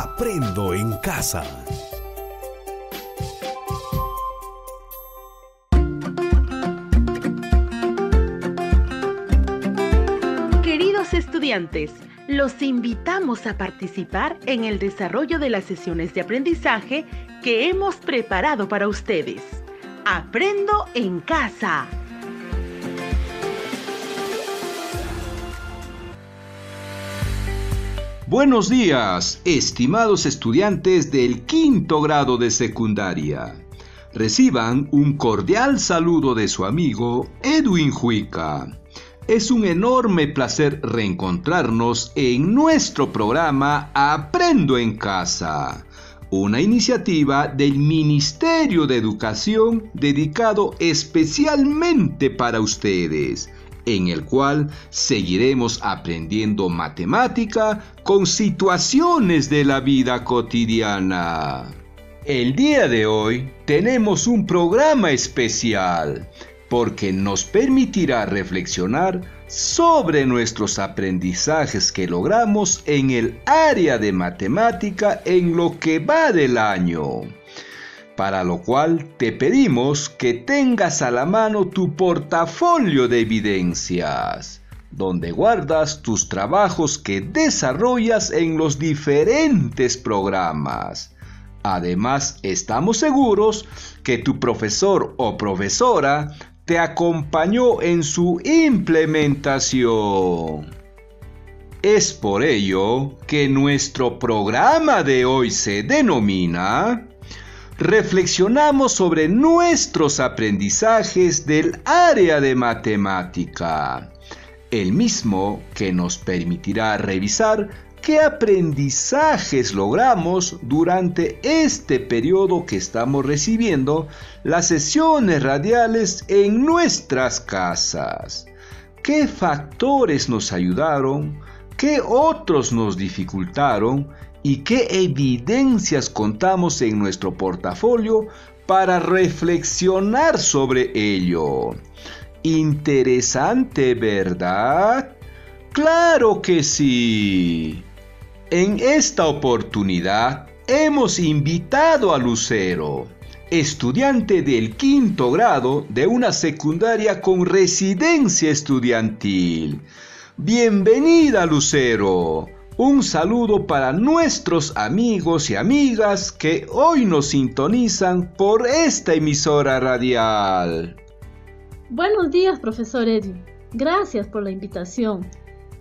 Aprendo en Casa. Queridos estudiantes, los invitamos a participar en el desarrollo de las sesiones de aprendizaje que hemos preparado para ustedes. Aprendo en Casa. Buenos días, estimados estudiantes del quinto grado de secundaria. Reciban un cordial saludo de su amigo Edwin Huica. Es un enorme placer reencontrarnos en nuestro programa Aprendo en Casa, una iniciativa del Ministerio de Educación dedicado especialmente para ustedes, en el cual seguiremos aprendiendo matemática con situaciones de la vida cotidiana. El día de hoy tenemos un programa especial porque nos permitirá reflexionar sobre nuestros aprendizajes que logramos en el área de matemática en lo que va del año, para lo cual te pedimos que tengas a la mano tu portafolio de evidencias, donde guardas tus trabajos que desarrollas en los diferentes programas. Además, estamos seguros que tu profesor o profesora te acompañó en su implementación. Es por ello que nuestro programa de hoy se denomina Reflexionamos sobre nuestros aprendizajes del área de matemática, el mismo que nos permitirá revisar qué aprendizajes logramos durante este periodo que estamos recibiendo las sesiones radiales en nuestras casas. ¿Qué factores nos ayudaron? ¿Qué otros nos dificultaron? ¿Y qué evidencias contamos en nuestro portafolio para reflexionar sobre ello? Interesante, ¿verdad? ¡Claro que sí! En esta oportunidad hemos invitado a Lucero, estudiante del quinto grado de una secundaria con residencia estudiantil. ¡Bienvenida, Lucero! Un saludo para nuestros amigos y amigas que hoy nos sintonizan por esta emisora radial. Buenos días, profesor Edwin. Gracias por la invitación.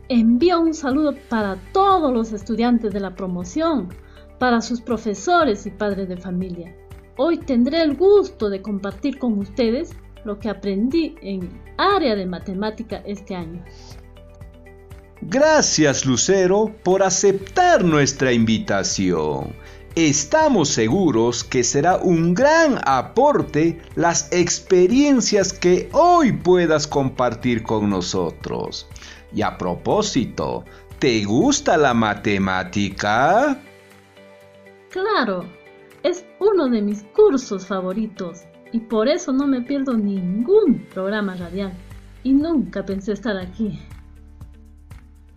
Envío un saludo para todos los estudiantes de la promoción, para sus profesores y padres de familia. Hoy tendré el gusto de compartir con ustedes lo que aprendí en área de matemática este año. Gracias, Lucero, por aceptar nuestra invitación. Estamos seguros que será un gran aporte las experiencias que hoy puedas compartir con nosotros. Y a propósito, ¿te gusta la matemática? Claro, es uno de mis cursos favoritos y por eso no me pierdo ningún programa radial. Y nunca pensé estar aquí.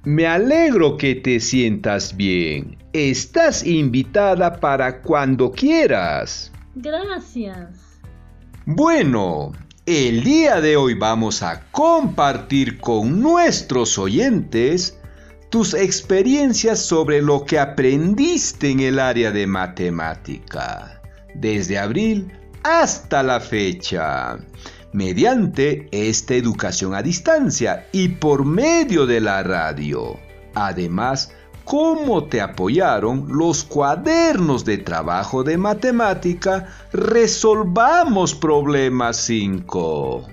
Me alegro que te sientas bien. Estás invitada para cuando quieras. Gracias. Bueno, el día de hoy vamos a compartir con nuestros oyentes tus experiencias sobre lo que aprendiste en el área de matemática, desde abril hasta la fecha, mediante esta educación a distancia y por medio de la radio. Además, cómo te apoyaron los cuadernos de trabajo de matemática Resolvamos Problema 5.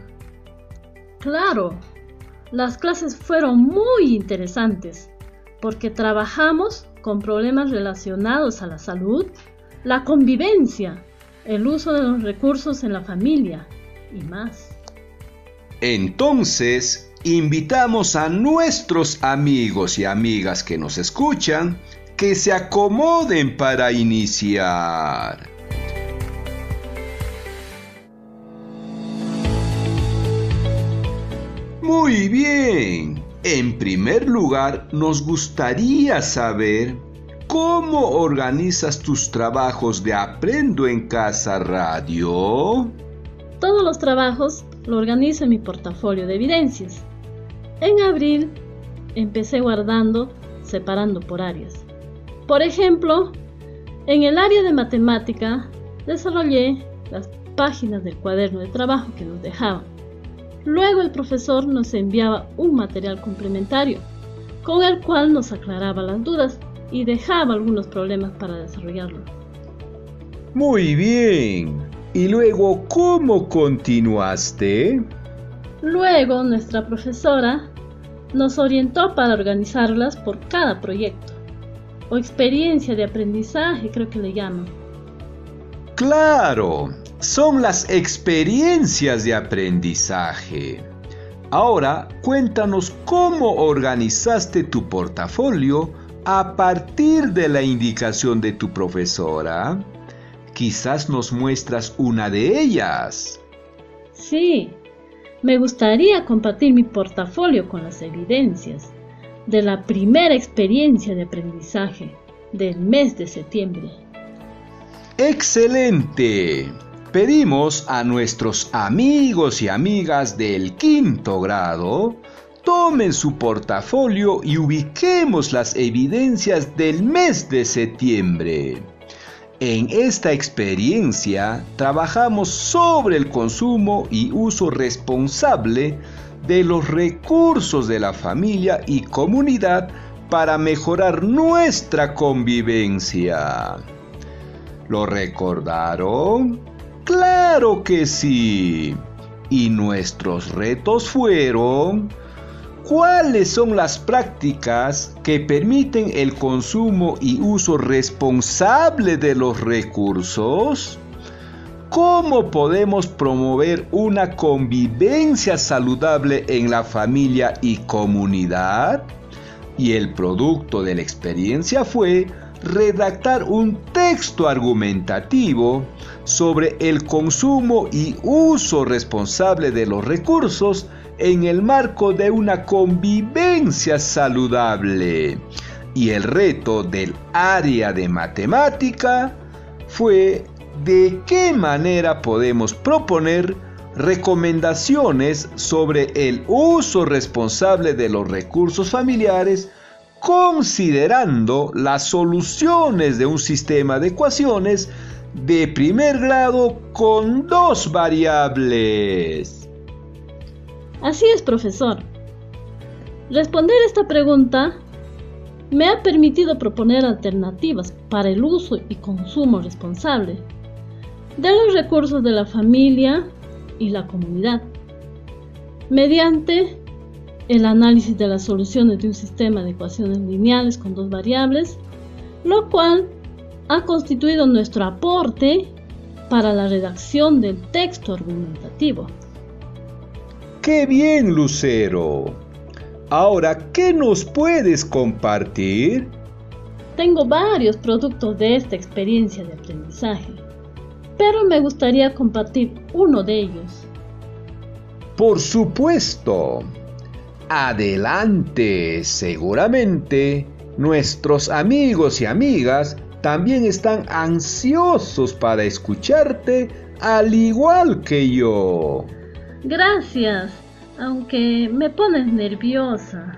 Claro, las clases fueron muy interesantes porque trabajamos con problemas relacionados a la salud, la convivencia, el uso de los recursos en la familia y más. Entonces, invitamos a nuestros amigos y amigas que nos escuchan que se acomoden para iniciar. Muy bien. En primer lugar, nos gustaría saber ¿Cómo organizas tus trabajos de Aprendo en Casa Radio? Todos los trabajos lo organizo en mi portafolio de evidencias. En abril empecé guardando, separando por áreas. Por ejemplo, en el área de matemática desarrollé las páginas del cuaderno de trabajo que nos dejaban. Luego el profesor nos enviaba un material complementario, con el cual nos aclaraba las dudas y dejaba algunos problemas para desarrollarlo. Muy bien. ¿Y luego cómo continuaste? Luego nuestra profesora nos orientó para organizarlas por cada proyecto, o experiencia de aprendizaje, creo que le llaman. ¡Claro! Son las experiencias de aprendizaje. Ahora, cuéntanos cómo organizaste tu portafolio a partir de la indicación de tu profesora. Quizás nos muestras una de ellas. Sí, me gustaría compartir mi portafolio con las evidencias de la primera experiencia de aprendizaje del mes de septiembre. ¡Excelente! Pedimos a nuestros amigos y amigas del 5º grado, tomen su portafolio y ubiquemos las evidencias del mes de septiembre. En esta experiencia trabajamos sobre el consumo y uso responsable de los recursos de la familia y comunidad para mejorar nuestra convivencia. ¿Lo recordaron? ¡Claro que sí! Y nuestros retos fueron: ¿cuáles son las prácticas que permiten el consumo y uso responsable de los recursos? ¿Cómo podemos promover una convivencia saludable en la familia y comunidad? Y el producto de la experiencia fue redactar un texto argumentativo sobre el consumo y uso responsable de los recursos en el marco de una convivencia saludable. Y el reto del área de matemática fue de qué manera podemos proponer recomendaciones sobre el uso responsable de los recursos familiares considerando las soluciones de un sistema de ecuaciones de 1º grado con 2 variables. Así es, profesor. Responder esta pregunta me ha permitido proponer alternativas para el uso y consumo responsable de los recursos de la familia y la comunidad, mediante el análisis de las soluciones de un sistema de ecuaciones lineales con 2 variables, lo cual ha constituido nuestro aporte para la redacción del texto argumentativo. ¡Qué bien, Lucero! Ahora, ¿qué nos puedes compartir? Tengo varios productos de esta experiencia de aprendizaje, pero me gustaría compartir uno de ellos. ¡Por supuesto! Adelante, seguramente nuestros amigos y amigas también están ansiosos para escucharte, al igual que yo. Gracias, aunque me pones nerviosa.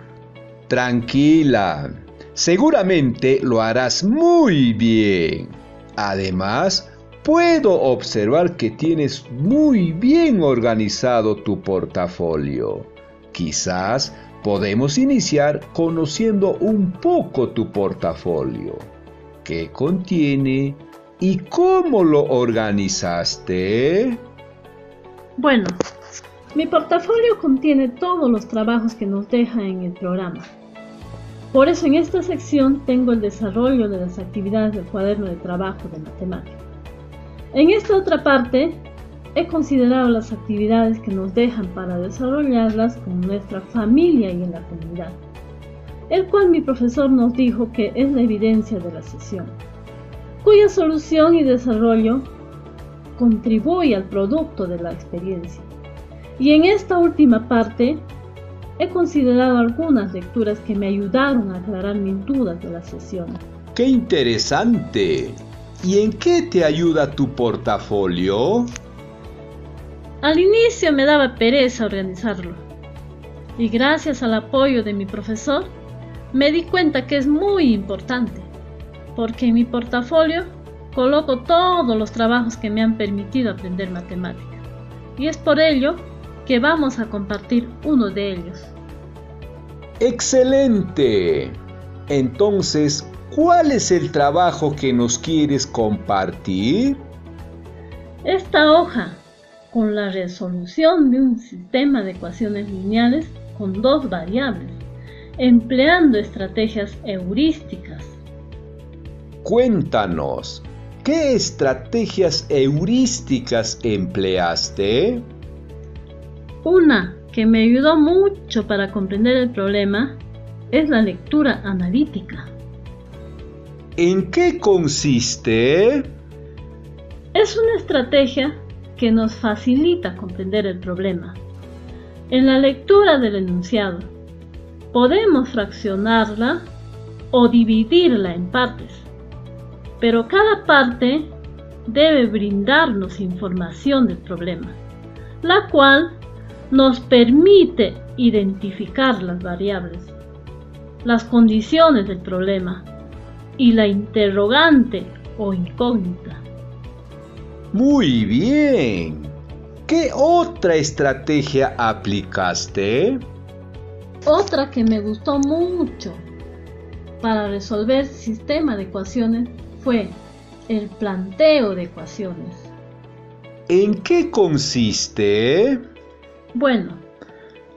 Tranquila, seguramente lo harás muy bien. Además, puedo observar que tienes muy bien organizado tu portafolio. Quizás podemos iniciar conociendo un poco tu portafolio. ¿Qué contiene y cómo lo organizaste? Bueno, mi portafolio contiene todos los trabajos que nos deja en el programa. Por eso en esta sección tengo el desarrollo de las actividades del cuaderno de trabajo de matemática. En esta otra parte he considerado las actividades que nos dejan para desarrollarlas con nuestra familia y en la comunidad, el cual mi profesor nos dijo que es la evidencia de la sesión, cuya solución y desarrollo contribuye al producto de la experiencia. Y en esta última parte he considerado algunas lecturas que me ayudaron a aclarar mis dudas de la sesión. ¡Qué interesante! ¿Y en qué te ayuda tu portafolio? Al inicio me daba pereza organizarlo, y gracias al apoyo de mi profesor, me di cuenta que es muy importante, porque en mi portafolio coloco todos los trabajos que me han permitido aprender matemática, y es por ello que vamos a compartir uno de ellos. ¡Excelente! Entonces, ¿cuál es el trabajo que nos quieres compartir? Esta hoja, con la resolución de un sistema de ecuaciones lineales con dos variables, empleando estrategias heurísticas. Cuéntanos, ¿qué estrategias heurísticas empleaste? Una que me ayudó mucho para comprender el problema es la lectura analítica. ¿En qué consiste? Es una estrategia que nos facilita comprender el problema. En la lectura del enunciado, podemos fraccionarla o dividirla en partes, pero cada parte debe brindarnos información del problema, la cual nos permite identificar las variables, las condiciones del problema y la interrogante o incógnita. ¡Muy bien! ¿Qué otra estrategia aplicaste? Otra que me gustó mucho para resolver sistema de ecuaciones fue el planteo de ecuaciones. ¿En qué consiste? Bueno,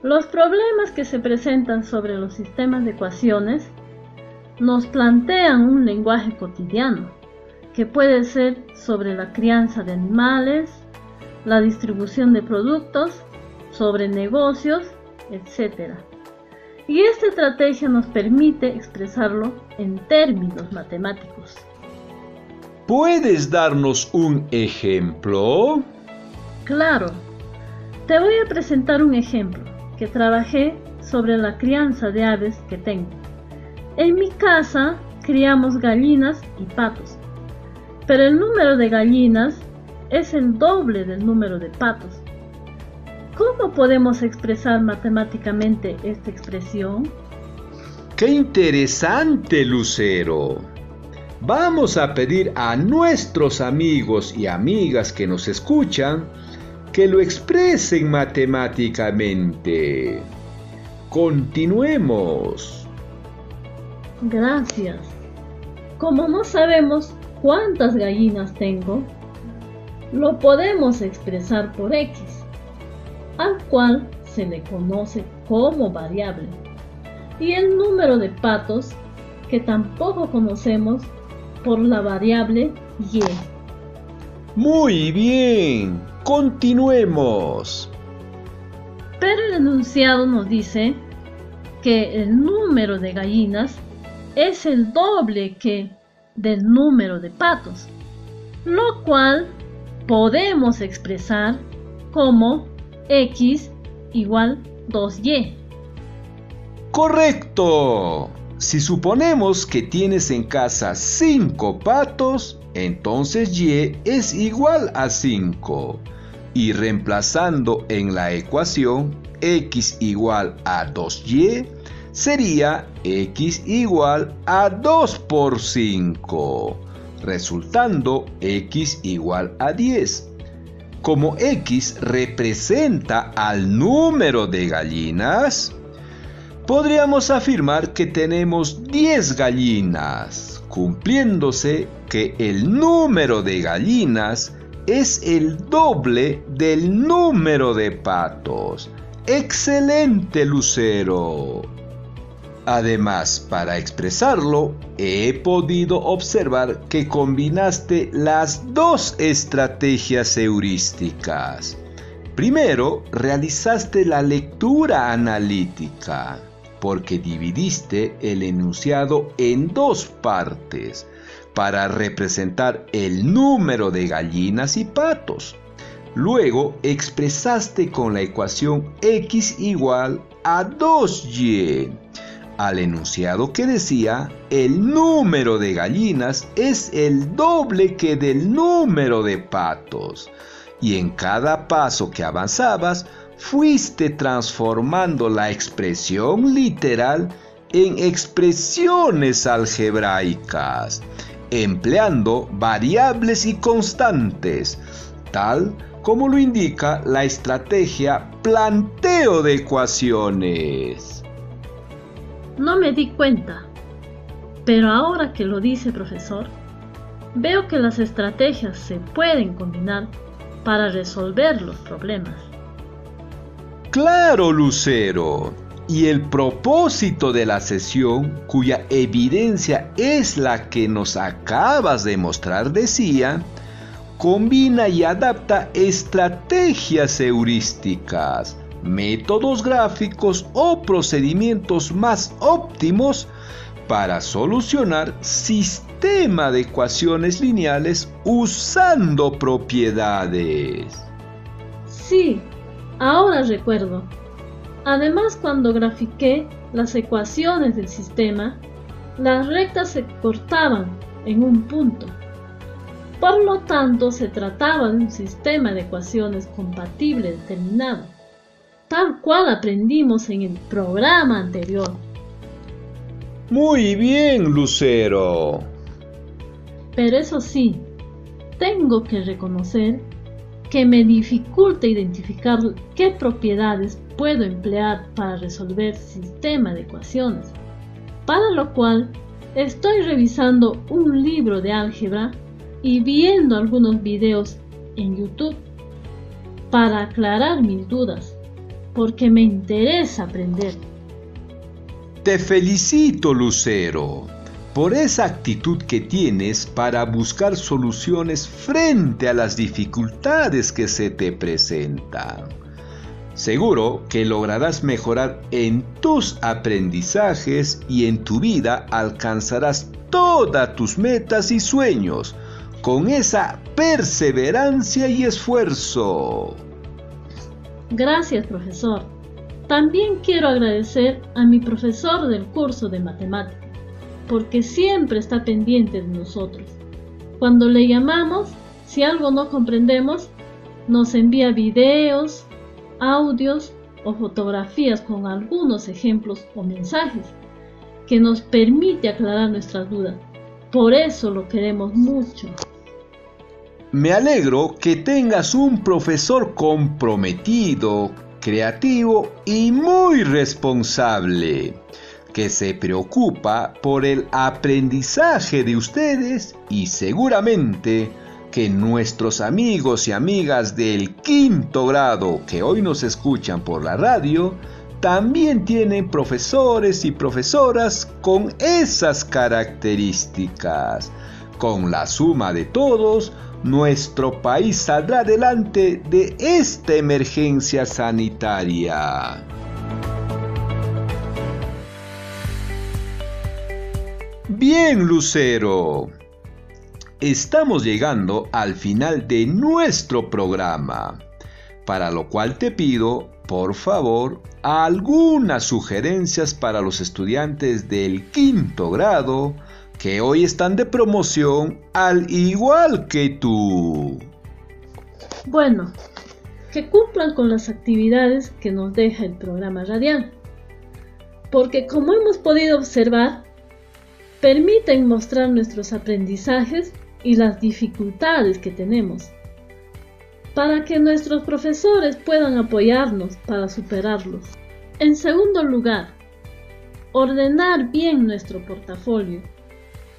los problemas que se presentan sobre los sistemas de ecuaciones nos plantean un lenguaje cotidiano, que puede ser sobre la crianza de animales, la distribución de productos, sobre negocios, etc. Y esta estrategia nos permite expresarlo en términos matemáticos. ¿Puedes darnos un ejemplo? Claro. Te voy a presentar un ejemplo que trabajé sobre la crianza de aves que tengo. En mi casa criamos gallinas y patos, pero el número de gallinas es el doble del número de patos. ¿Cómo podemos expresar matemáticamente esta expresión? ¡Qué interesante, Lucero! Vamos a pedir a nuestros amigos y amigas que nos escuchan que lo expresen matemáticamente. Continuemos. Gracias. Como no sabemos cuántas gallinas tengo, lo podemos expresar por X, al cual se le conoce como variable, y el número de patos, que tampoco conocemos, por la variable Y. Muy bien. Continuemos. Pero el enunciado nos dice que el número de gallinas es el doble que del número de patos, lo cual podemos expresar como X igual 2Y. ¡Correcto! Si suponemos que tienes en casa 5 patos, entonces Y es igual a 5. Y reemplazando en la ecuación X igual a 2Y, sería X igual a 2 por 5, resultando X igual a 10. Como X representa al número de gallinas, podríamos afirmar que tenemos 10 gallinas, cumpliéndose que el número de gallinas es el doble del número de patos. ¡Excelente, Lucero! Además, para expresarlo, he podido observar que combinaste las dos estrategias heurísticas. Primero, realizaste la lectura analítica, porque dividiste el enunciado en dos partes para representar el número de gallinas y patos. Luego expresaste con la ecuación X igual a 2Y, al enunciado que decía: el número de gallinas es el doble que del número de patos, y en cada paso que avanzabas fuiste transformando la expresión literal en expresiones algebraicas, empleando variables y constantes, tal como lo indica la estrategia planteo de ecuaciones. No me di cuenta, pero ahora que lo dice, profesor, veo que las estrategias se pueden combinar para resolver los problemas. ¡Claro, Lucero! Y el propósito de la sesión, cuya evidencia es la que nos acabas de mostrar, decía: combina y adapta estrategias heurísticas, métodos gráficos o procedimientos más óptimos para solucionar sistema de ecuaciones lineales usando propiedades. Sí, ahora recuerdo. Además, cuando grafiqué las ecuaciones del sistema, las rectas se cortaban en un punto. Por lo tanto, se trataba de un sistema de ecuaciones compatible determinado, tal cual aprendimos en el programa anterior. Muy bien, Lucero. Pero eso sí, tengo que reconocer que me dificulta identificar qué propiedades puedo emplear para resolver sistema de ecuaciones, para lo cual estoy revisando un libro de álgebra y viendo algunos videos en YouTube para aclarar mis dudas, porque me interesa aprender. Te felicito, Lucero, por esa actitud que tienes para buscar soluciones frente a las dificultades que se te presentan. Seguro que lograrás mejorar en tus aprendizajes y en tu vida alcanzarás todas tus metas y sueños con esa perseverancia y esfuerzo. Gracias, profesor. También quiero agradecer a mi profesor del curso de matemáticas, porque siempre está pendiente de nosotros. Cuando le llamamos, si algo no comprendemos, nos envía videos, audios o fotografías con algunos ejemplos o mensajes que nos permite aclarar nuestras dudas. Por eso lo queremos mucho. Me alegro que tengas un profesor comprometido, creativo y muy responsable, que se preocupa por el aprendizaje de ustedes, y seguramente que nuestros amigos y amigas del 5.º grado que hoy nos escuchan por la radio también tienen profesores y profesoras con esas características. Con la suma de todos, nuestro país saldrá adelante de esta emergencia sanitaria. Bien, Lucero. Estamos llegando al final de nuestro programa, para lo cual te pido, por favor, algunas sugerencias para los estudiantes del 5.º grado que hoy están de promoción al igual que tú. Bueno, que cumplan con las actividades que nos deja el programa radial, porque como hemos podido observar, permiten mostrar nuestros aprendizajes y las dificultades que tenemos, para que nuestros profesores puedan apoyarnos para superarlos. En segundo lugar, ordenar bien nuestro portafolio,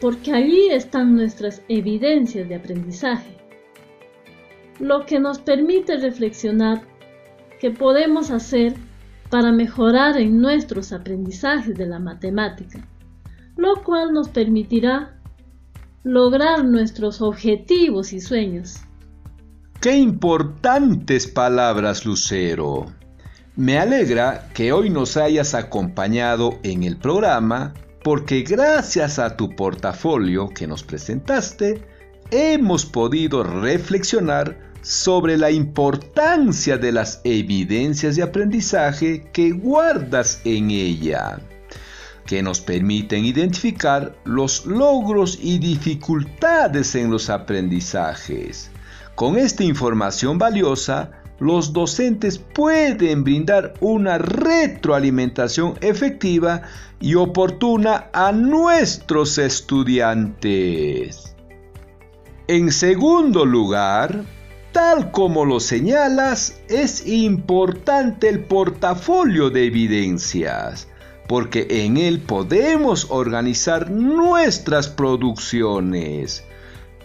porque allí están nuestras evidencias de aprendizaje, lo que nos permite reflexionar qué podemos hacer para mejorar en nuestros aprendizajes de la matemática, lo cual nos permitirá lograr nuestros objetivos y sueños. ¡Qué importantes palabras, Lucero! Me alegra que hoy nos hayas acompañado en el programa, porque gracias a tu portafolio que nos presentaste, hemos podido reflexionar sobre la importancia de las evidencias de aprendizaje que guardas en ella. que nos permiten identificar los logros y dificultades en los aprendizajes. Con esta información valiosa, los docentes pueden brindar una retroalimentación efectiva y oportuna a nuestros estudiantes. En segundo lugar, tal como lo señalas, es importante el portafolio de evidencias, porque en él podemos organizar nuestras producciones,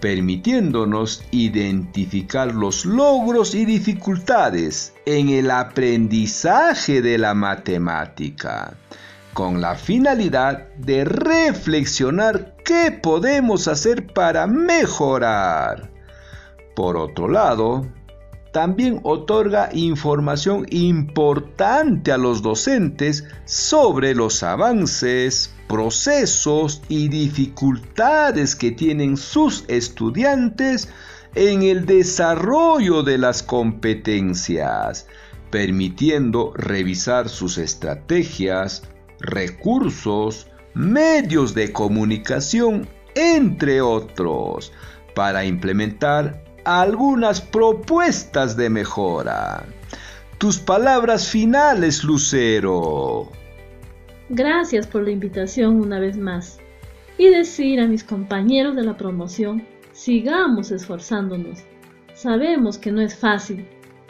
permitiéndonos identificar los logros y dificultades en el aprendizaje de la matemática, con la finalidad de reflexionar qué podemos hacer para mejorar. Por otro lado, también otorga información importante a los docentes sobre los avances, procesos y dificultades que tienen sus estudiantes en el desarrollo de las competencias, permitiendo revisar sus estrategias, recursos, medios de comunicación, entre otros, para implementar algunas propuestas de mejora. Tus palabras finales, Lucero. Gracias por la invitación una vez más, y decir a mis compañeros de la promoción, sigamos esforzándonos. Sabemos que no es fácil,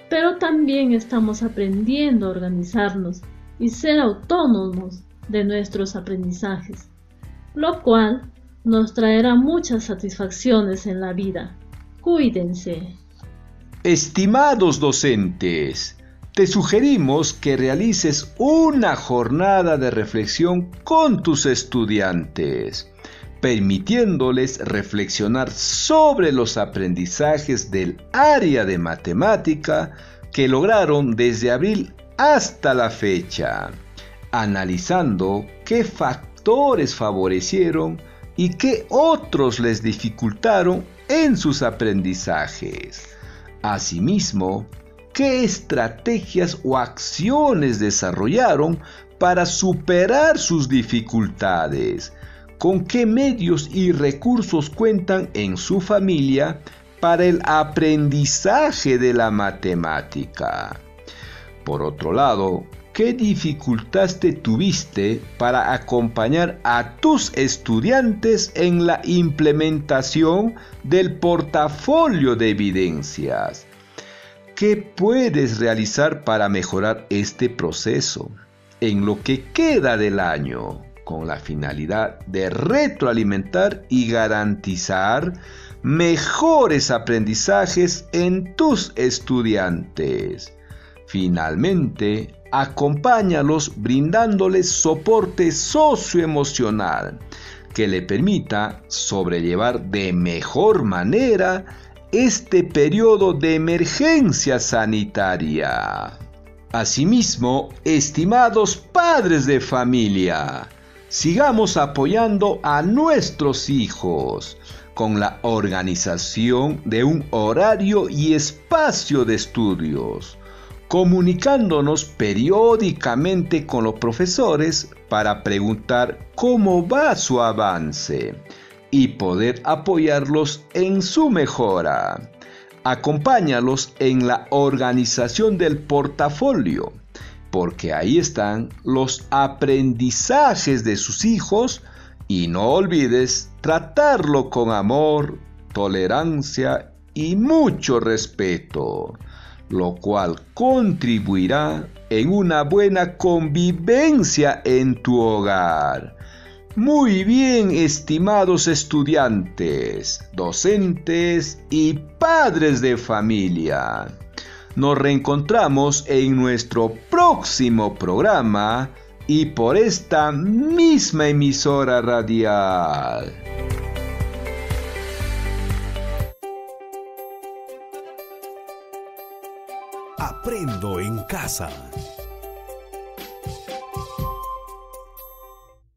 pero también estamos aprendiendo a organizarnos y ser autónomos de nuestros aprendizajes, lo cual nos traerá muchas satisfacciones en la vida. Cuídense. Estimados docentes, te sugerimos que realices una jornada de reflexión con tus estudiantes, permitiéndoles reflexionar sobre los aprendizajes del área de matemática que lograron desde abril hasta la fecha, analizando qué factores favorecieron y qué otros les dificultaron en sus aprendizajes. Asimismo, ¿qué estrategias o acciones desarrollaron para superar sus dificultades? ¿Con qué medios y recursos cuentan en su familia para el aprendizaje de la matemática? Por otro lado, ¿qué dificultades tuviste para acompañar a tus estudiantes en la implementación del portafolio de evidencias? ¿Qué puedes realizar para mejorar este proceso en lo que queda del año, con la finalidad de retroalimentar y garantizar mejores aprendizajes en tus estudiantes? Finalmente, acompáñalos brindándoles soporte socioemocional que le permita sobrellevar de mejor manera este periodo de emergencia sanitaria. Asimismo, estimados padres de familia, sigamos apoyando a nuestros hijos con la organización de un horario y espacio de estudios, comunicándonos periódicamente con los profesores para preguntar cómo va su avance y poder apoyarlos en su mejora. Acompáñalos en la organización del portafolio, porque ahí están los aprendizajes de sus hijos, y no olvides tratarlo con amor, tolerancia y mucho respeto, lo cual contribuirá en una buena convivencia en tu hogar. Muy bien, estimados estudiantes, docentes y padres de familia. Nos reencontramos en nuestro próximo programa y por esta misma emisora radial. Aprendo en casa.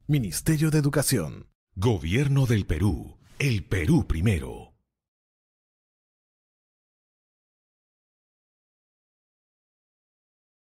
Ministerio de Educación. Gobierno del Perú. El Perú primero.